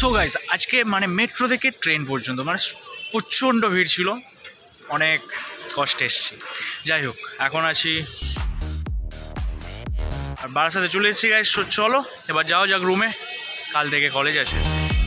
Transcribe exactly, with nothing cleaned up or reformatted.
So guys আজকে মানে metro থেকে ট্রেন পর্যন্ত মানে প্রচণ্ড ভিড় ছিল, অনেক কষ্টে এসেছি। যাই হোক এখন আছি আর বারাসাতে চলে এসেছি গাইস। চলো এবার যাও যাক রুমে, কাল থেকে কলেজ আছে।